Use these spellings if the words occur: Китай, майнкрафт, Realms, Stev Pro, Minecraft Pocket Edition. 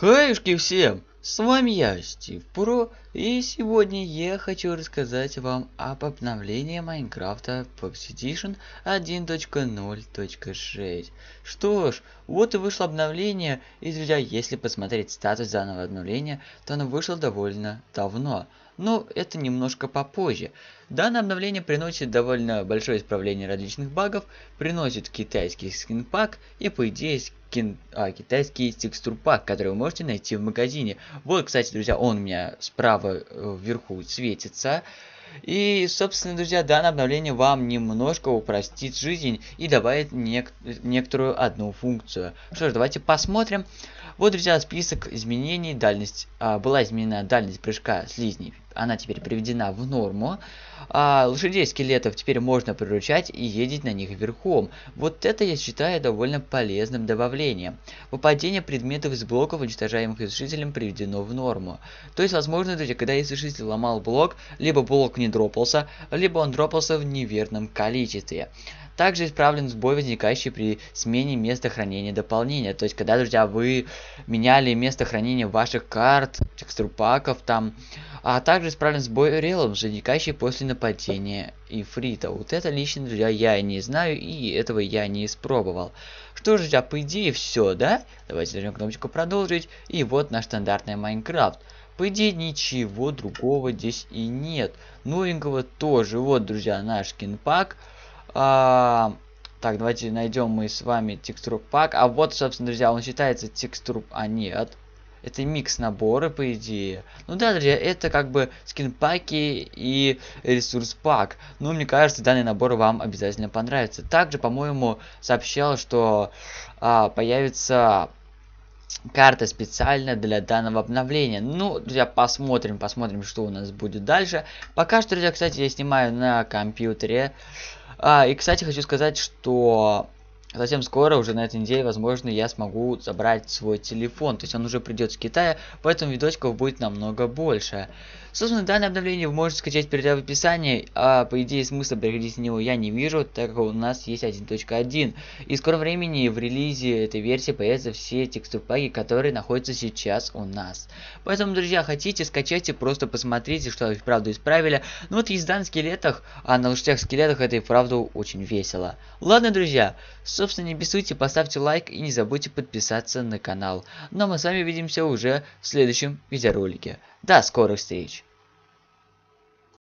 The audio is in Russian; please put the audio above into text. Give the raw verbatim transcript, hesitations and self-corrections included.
Хаешки всем! С вами я, Stev Pro, и сегодня я хочу рассказать вам об обновлении Minecraft Pocket Edition один точка ноль точка шесть. Что ж, вот и вышло обновление, и друзья, если посмотреть статус данного обновления, то оно вышло довольно давно. Но это немножко попозже. Данное обновление приносит довольно большое исправление различных багов, приносит китайский скинпак и, по идее, скин... а, китайский текстурпак, который вы можете найти в магазине. Вот, кстати, друзья, он у меня справа вверху светится. И, собственно, друзья, данное обновление вам немножко упростит жизнь и добавит нек некоторую одну функцию. Что ж, давайте посмотрим. Вот, друзья, список изменений. Дальность а, была изменена дальность прыжка слизней. Она теперь приведена в норму. А, лошадей скелетов теперь можно приручать и ездить на них верхом. Вот это я считаю довольно полезным добавлением. Выпадение предметов из блоков, уничтожаемых изрушителем, приведено в норму. То есть, возможно, друзья, когда изрушитель ломал блок, либо блок не дропался, либо он дропался в неверном количестве. Также исправлен сбой, возникающий при смене места хранения дополнения. То есть, когда, друзья, вы меняли место хранения ваших карт, текстурпаков там. А также исправлен сбой Realms, возникающий после нападения ифрита. Вот это лично, друзья, я не знаю, и этого я не испробовал. Что же, друзья, по идее все, да? Давайте нажмем кнопочку «Продолжить». И вот наш стандартный Майнкрафт. По идее, ничего другого здесь и нет. Новенького тоже. Вот, друзья, наш скинпак. А, так, давайте найдем мы с вами текстурпак. А вот, собственно, друзья, он считается текстур... А, нет. Это микс набора, по идее. Ну да, друзья, это как бы скинпаки и ресурс пак. Но мне кажется, данный набор вам обязательно понравится. Также, по-моему, сообщал, что а, появится... карта специально для данного обновления. Ну, друзья, посмотрим, посмотрим, что у нас будет дальше. Пока что, друзья, кстати, я снимаю на компьютере. А, и, кстати, хочу сказать, что совсем скоро, уже на этой неделе, возможно, я смогу забрать свой телефон. То есть он уже придет с Китая, поэтому видосиков будет намного больше. Собственно, данное обновление вы можете скачать, перейдя в описании. А, по идее, смысла переходить на него я не вижу, так как у нас есть один точка один. И в скором времени в релизе этой версии появятся все текстурпаки, которые находятся сейчас у нас. Поэтому, друзья, хотите, скачайте, просто посмотрите, что их правду исправили. Ну вот езда на скелетах, а на лошадях скелетах это и правду очень весело. Ладно, друзья, собственно, не бесуйте, поставьте лайк и не забудьте подписаться на канал. Ну а мы с вами увидимся уже в следующем видеоролике. До скорых встреч!